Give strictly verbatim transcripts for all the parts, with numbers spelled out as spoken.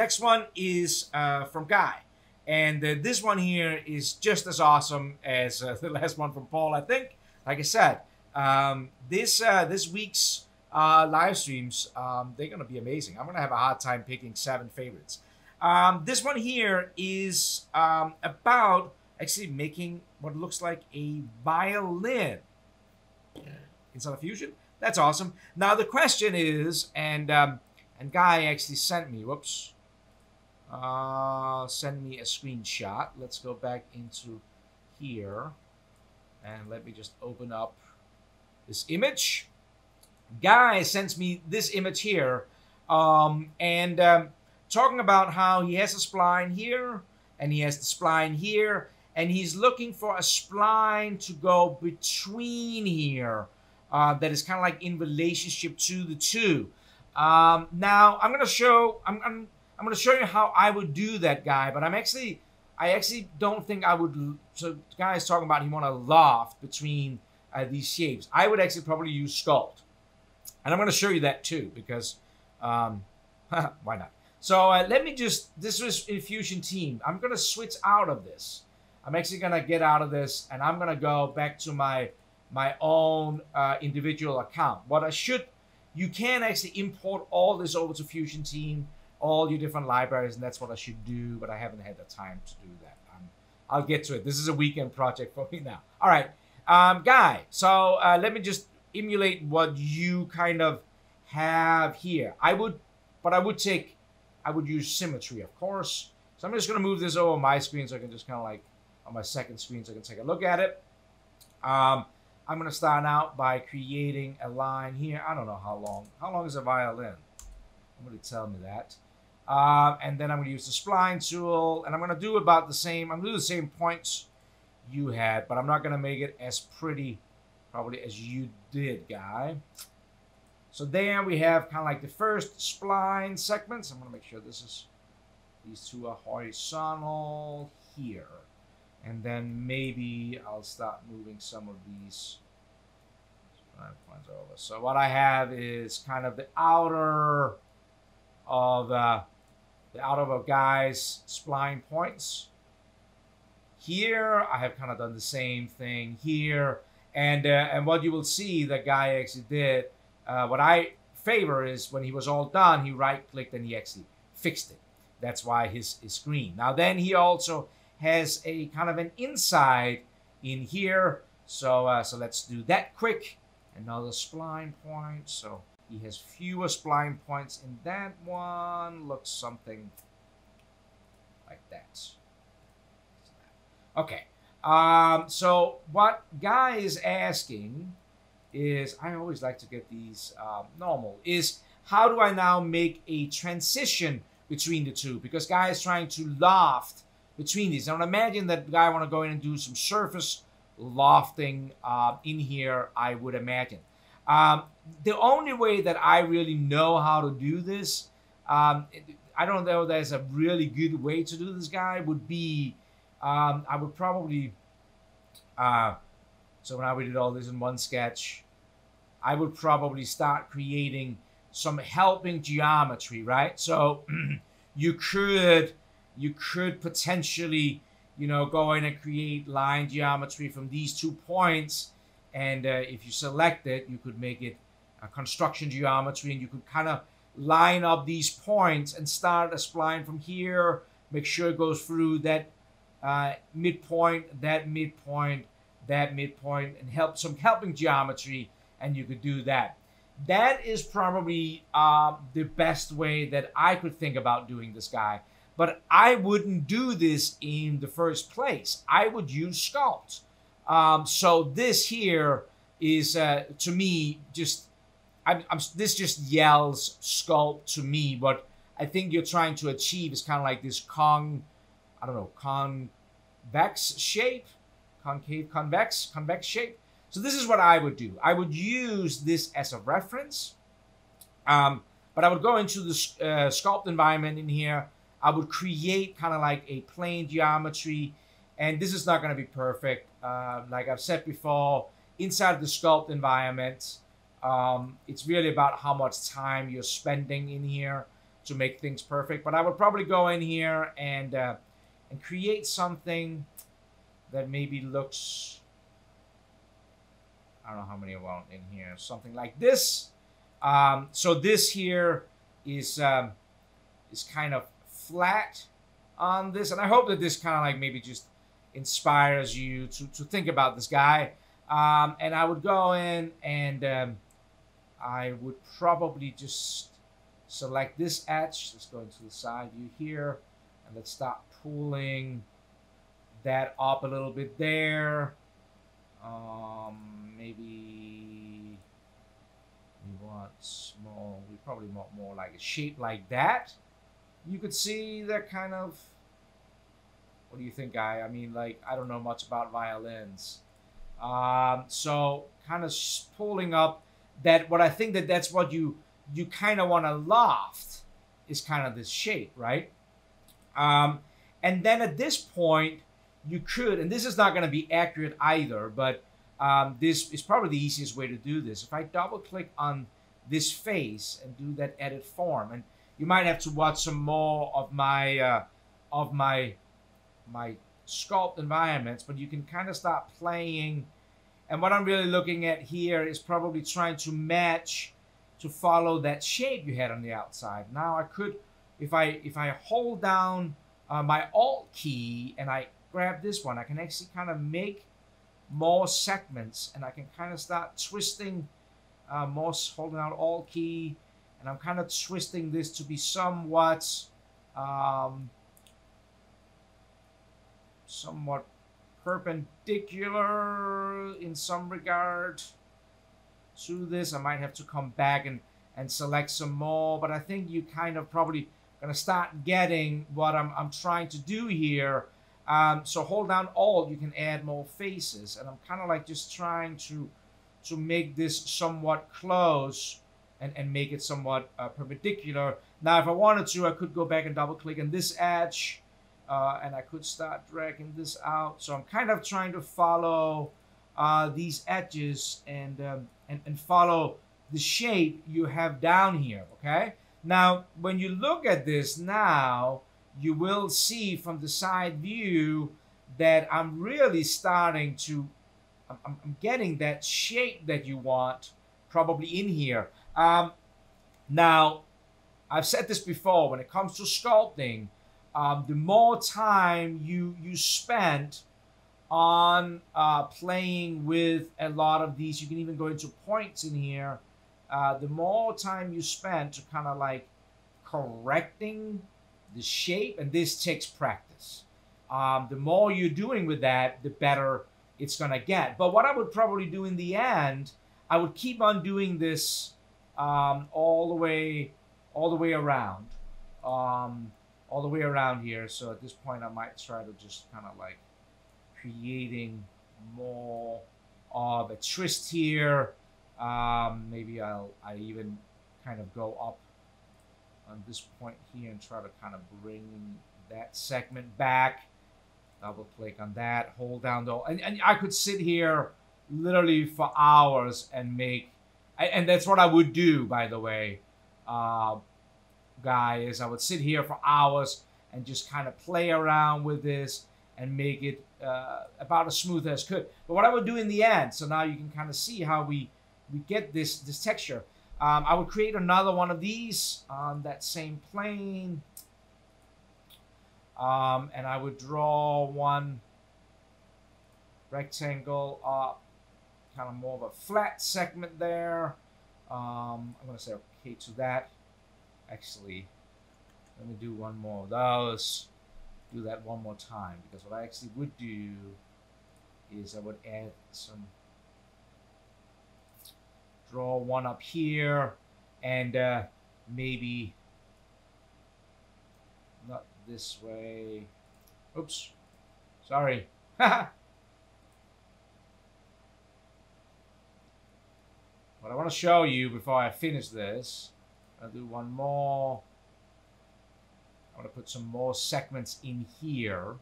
Next one is uh, from Guy. And uh, this one here is just as awesome as uh, the last one from Paul, I think. Like I said, um, this, uh, this week's uh, live streams, um, they're going to be amazing. I'm going to have a hard time picking seven favorites. Um, this one here is um, about actually making what looks like a violin inside a Fusion. That's awesome. Now the question is, and um, and Guy actually sent me, whoops, uh, send me a screenshot. Let's go back into here, and let me just open up this image. Guy sends me this image here, um, and um, talking about how he has a spline here, and he has the spline here, and he's looking for a spline to go between here. Uh, that is kind of like in relationship to the two. Um, now I'm gonna show I'm I'm I'm gonna show you how I would do that, Guy. But I'm actually I actually don't think I would. So the guy is talking about he want to loft between uh, these shapes. I would actually probably use sculpt, and I'm gonna show you that too because um, why not? So uh, let me just this was Fusion Team. I'm gonna switch out of this. I'm actually gonna get out of this, and I'm gonna go back to my my own uh, individual account. What I should, you can actually import all this over to Fusion Team, all your different libraries, and that's what I should do, but I haven't had the time to do that. Um, I'll get to it. This is a weekend project for me now. All right, um, Guy, so uh, let me just emulate what you kind of have here. I would, but I would take, I would use symmetry, of course. So I'm just gonna move this over my screen so I can just kind of like, on my second screen so I can take a look at it. Um, I'm going to start out by creating a line here. I don't know how long. How long is a violin? Nobody tell me that. Uh, and then I'm going to use the spline tool. And I'm going to do about the same. I'm going to do the same points you had. But I'm not going to make it as pretty, probably, as you did, Guy. So there we have kind of like the first spline segments. I'm going to make sure this is, these two are horizontal here. And then maybe I'll start moving some of these points over. So what I have is kind of the outer of uh, the outer of a guy's spline points. Here I have kind of done the same thing here, and uh, and what you will see that Guy actually did. Uh, what I favor is when he was all done, he right-clicked and he actually fixed it. That's why his is green. Now then he also has a kind of an inside in here. So uh, so let's do that quick. Another spline point. So he has fewer spline points in that one. Looks something like that. Okay. Um, so what Guy is asking is, I always like to get these um, normal, is how do I now make a transition between the two? Because Guy is trying to loft between these. I would imagine that the guy want to go in and do some surface lofting uh, in here, I would imagine. Um, the only way that I really know how to do this, um, I don't know there's a really good way to do this, Guy, would be, um, I would probably, uh, so now we did all this in one sketch, I would probably start creating some helping geometry, right? So you could You could potentially, you know, go in and create line geometry from these two points. And uh, if you select it, you could make it a construction geometry, and you could kind of line up these points and start a spline from here. Make sure it goes through that uh, midpoint, that midpoint, that midpoint, and help some helping geometry. And you could do that. That is probably uh, the best way that I could think about doing this, Guy. But I wouldn't do this in the first place. I would use sculpt. Um, so this here is, uh, to me, just, I'm, I'm, this just yells sculpt to me. What I think you're trying to achieve is kind of like this con, I don't know, convex shape, concave, convex, convex shape. So this is what I would do. I would use this as a reference, um, but I would go into the uh, sculpt environment in here. I would create kind of like a plane geometry, and this is not going to be perfect. Uh, like I've said before, inside the sculpt environment, um, it's really about how much time you're spending in here to make things perfect. But I would probably go in here and uh, and create something that maybe looks, I don't know how many I want in here, something like this. Um, so this here is um, is kind of flat on this, and I hope that this kind of like maybe just inspires you to, to think about this guy. Um, and I would go in and um, I would probably just select this edge. Let's go into the side view here, and let's start pulling that up a little bit there. Um, maybe we want more, we probably want more like a shape like that. You could see that kind of, what do you think, guy? I mean, like, I don't know much about violins. Um, so kind of pulling up that, what I think that that's what you, you kind of want to loft is kind of this shape, right? Um, and then at this point you could, and this is not going to be accurate either, but um, this is probably the easiest way to do this. If I double click on this face and do that edit form, and you might have to watch some more of my, uh, of my, my sculpt environments, but you can kind of start playing. And what I'm really looking at here is probably trying to match, to follow that shape you had on the outside. Now I could, if I, if I hold down uh, my Alt key and I grab this one, I can actually kind of make more segments, and I can kind of start twisting uh, more, holding down Alt key. And I'm kind of twisting this to be somewhat, um, somewhat perpendicular in some regard to this. I might have to come back and, and select some more, but I think you kind of probably gonna start getting what I'm, I'm trying to do here. Um, so hold down Alt, you can add more faces. And I'm kind of like just trying to, to make this somewhat close And, and make it somewhat uh, perpendicular. Now, if I wanted to, I could go back and double click on this edge, uh, and I could start dragging this out. So I'm kind of trying to follow uh, these edges and, um, and, and follow the shape you have down here, okay? Now, when you look at this now, you will see from the side view that I'm really starting to, I'm, I'm getting that shape that you want probably in here. Um, now, I've said this before, when it comes to sculpting, um, the more time you, you spend on uh, playing with a lot of these, you can even go into points in here, uh, the more time you spend to kind of like correcting the shape, and this takes practice. Um, the more you're doing with that, the better it's going to get. But what I would probably do in the end, I would keep on doing this Um, all the way, all the way around, um, all the way around here. So at this point, I might try to just kind of like creating more of a twist here. Um, maybe I'll, I even kind of go up on this point here and try to kind of bring that segment back. Double click on that, hold down the, and, and I could sit here literally for hours and make. And that's what I would do, by the way, uh, guy, is I would sit here for hours and just kind of play around with this and make it uh, about as smooth as could. But what I would do in the end, so now you can kind of see how we, we get this, this texture. Um, I would create another one of these on that same plane. Um, and I would draw one rectangle up. Kind of more of a flat segment there. Um, I'm going to say okay to that. Actually, let me do one more of those. Do that one more time, because what I actually would do is I would add some, draw one up here, and uh, maybe not this way. Oops, sorry. What I want to show you before I finish this, I'll do one more. I want to put some more segments in here.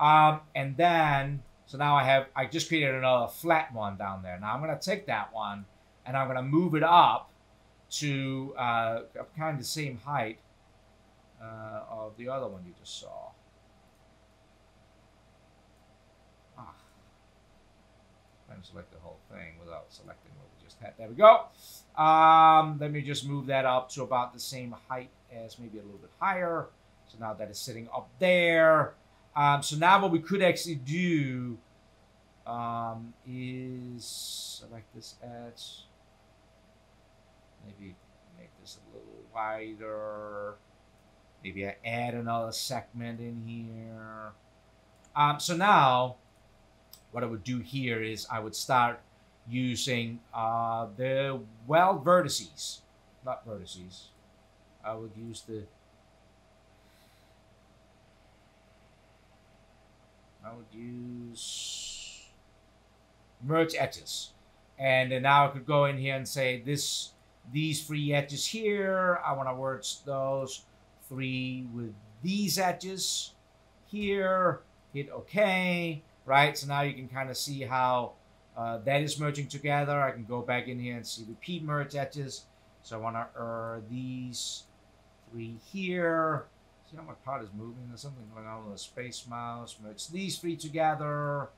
Um, and then, so now I have, I just created another flat one down there. Now I'm going to take that one and I'm going to move it up to uh, kind of the same height. uh, of the other one you just saw. Ah, trying to select the whole thing without selecting what we just had. There we go. Um, let me just move that up to about the same height as maybe a little bit higher. So now that is sitting up there. Um, so now what we could actually do um, is select this edge. Maybe make this a little wider. Maybe I add another segment in here. Um, so now what I would do here is I would start using uh, the weld vertices. Not vertices. I would use the... I would use merge edges. And then now I could go in here and say this, these three edges here, I want to merge those three with these edges here, hit OK, right? So now you can kind of see how uh, that is merging together. I can go back in here and see repeat merge edges. So I want to uh, these three here. See how my part is moving? There's something going on with the space mouse. Merge these three together.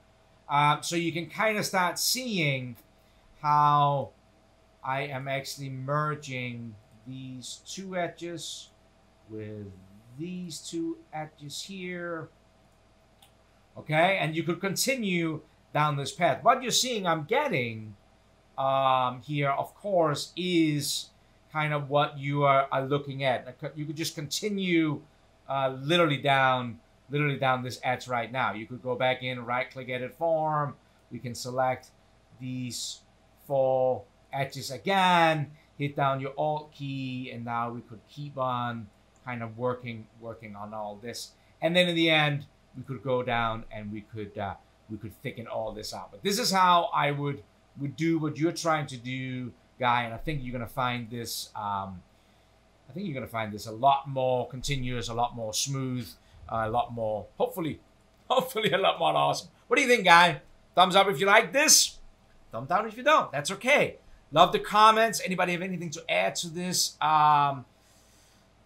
Um, so you can kind of start seeing how I am actually merging these two edges with these two edges here. Okay, and you could continue down this path. What you're seeing I'm getting um, here, of course, is kind of what you are, are looking at. You could just continue uh, literally down literally down this edge right now. You could go back in, right-click Edit Form. We can select these four edges again, hit down your Alt key, and now we could keep on kind of working working on all this, and then in the end we could go down and we could uh, we could thicken all this out. But this is how I would would do what you're trying to do, Guy, and I think you're gonna find this um, I think you're gonna find this a lot more continuous, a lot more smooth, uh, a lot more hopefully hopefully a lot more awesome. What do you think, Guy? Thumbs up if you like this, thumb down if you don't. That's okay. Love the comments. Anybody have anything to add to this? Um,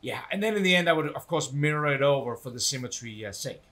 yeah, and then in the end, I would, of course, mirror it over for the symmetry uh, sake.